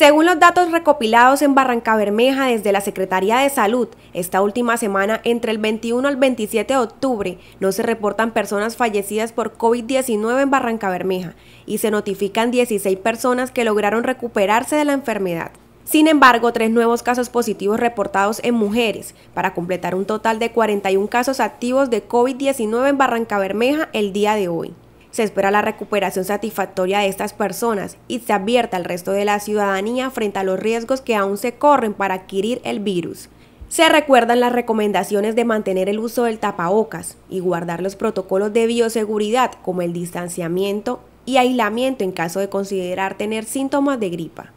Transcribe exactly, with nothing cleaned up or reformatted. Según los datos recopilados en Barrancabermeja desde la Secretaría de Salud, esta última semana, entre el veintiuno al veintisiete de octubre, no se reportan personas fallecidas por COVID diecinueve en Barrancabermeja y se notifican dieciséis personas que lograron recuperarse de la enfermedad. Sin embargo, tres nuevos casos positivos reportados en mujeres, para completar un total de cuarenta y uno casos activos de COVID diecinueve en Barrancabermeja el día de hoy. Se espera la recuperación satisfactoria de estas personas y se advierta al resto de la ciudadanía frente a los riesgos que aún se corren para adquirir el virus. Se recuerdan las recomendaciones de mantener el uso del tapabocas y guardar los protocolos de bioseguridad como el distanciamiento y aislamiento en caso de considerar tener síntomas de gripa.